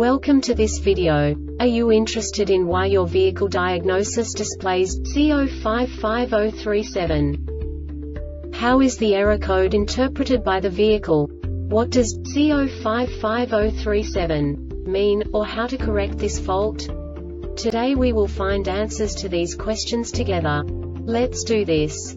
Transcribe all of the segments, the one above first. Welcome to this video. Are you interested in why your vehicle diagnosis displays C0550-37? How is the error code interpreted by the vehicle? What does C0550-37 mean, or how to correct this fault? Today we will find answers to these questions together. Let's do this.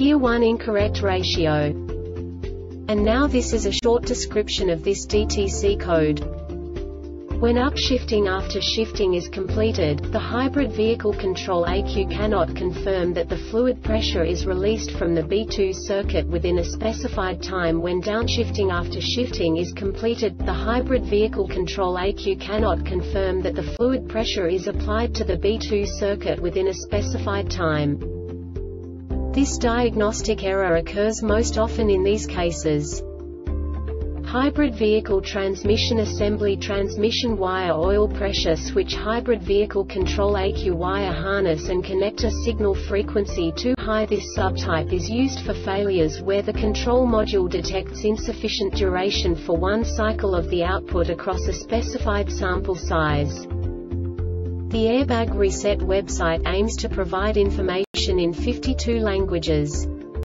Gear 1 incorrect ratio. And now this is a short description of this DTC code. When upshifting after shifting is completed, the hybrid vehicle control ECU cannot confirm that the fluid pressure is released from the B2 circuit within a specified time. When downshifting after shifting is completed, the hybrid vehicle control ECU cannot confirm that the fluid pressure is applied to the B2 circuit within a specified time. This diagnostic error occurs most often in these cases: hybrid vehicle transmission assembly, transmission wire, oil pressure switch, hybrid vehicle control ECU wire harness and connector, signal frequency too high. This subtype is used for failures where the control module detects insufficient duration for one cycle of the output across a specified sample size. The Airbag Reset website aims to provide information in 52 languages.